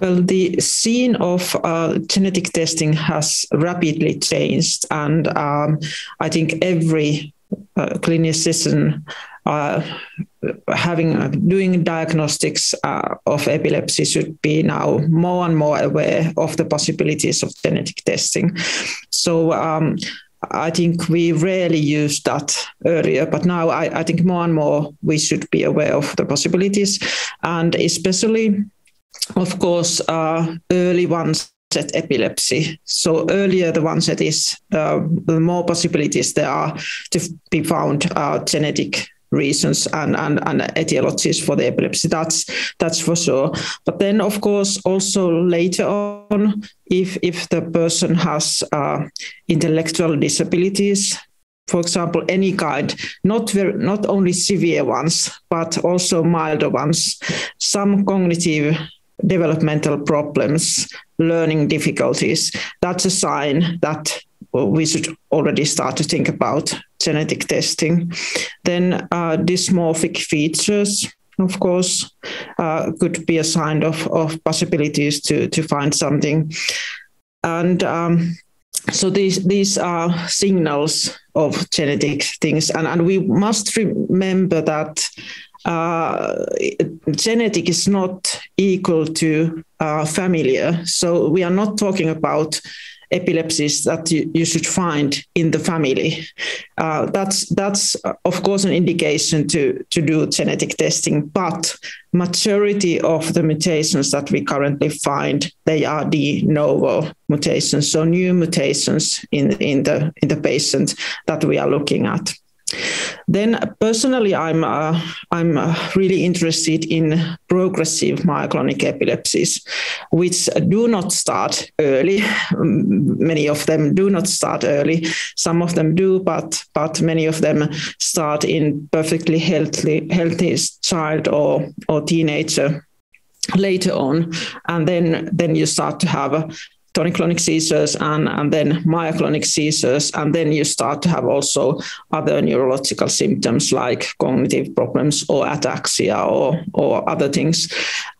Well, the scene of genetic testing has rapidly changed, and I think every clinician doing diagnostics of epilepsy should be now more and more aware of the possibilities of genetic testing. So I think we rarely used that earlier, but now I think more and more we should be aware of the possibilities, and especially, of course, early onset epilepsy. So earlier the onset is, the more possibilities there are to be found genetic reasons and etiologies for the epilepsy. That's for sure. But then, of course, also later on, if the person has intellectual disabilities, for example, any kind, not only severe ones, but also milder ones, some cognitive developmental problems, learning difficulties, that's a sign that we should already start to think about genetic testing. Then dysmorphic features, of course, could be a sign of possibilities to find something. And so these are signals of genetic things. And we must remember that genetic is not equal to familiar. So we are not talking about epilepsies that you should find in the family. That's of course an indication to do genetic testing, but majority of the mutations that we currently find, they are de novo mutations, so new mutations in the patient that we are looking at. Then personally, I'm really interested in progressive myoclonic epilepsies, which do not start early. Many of them do not start early. Some of them do, but many of them start in perfectly healthy child or teenager later on, and then you start to have tonic-clonic seizures and then myoclonic seizures, and then you start to have also other neurological symptoms like cognitive problems or ataxia or other things.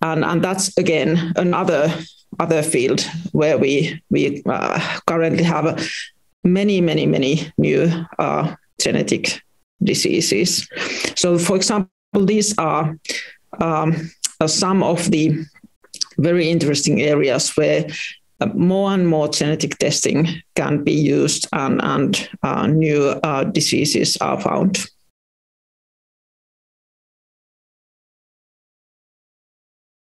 And that's again another field where we currently have many new genetic diseases. So for example, these are some of the very interesting areas where more and more genetic testing can be used and new diseases are found.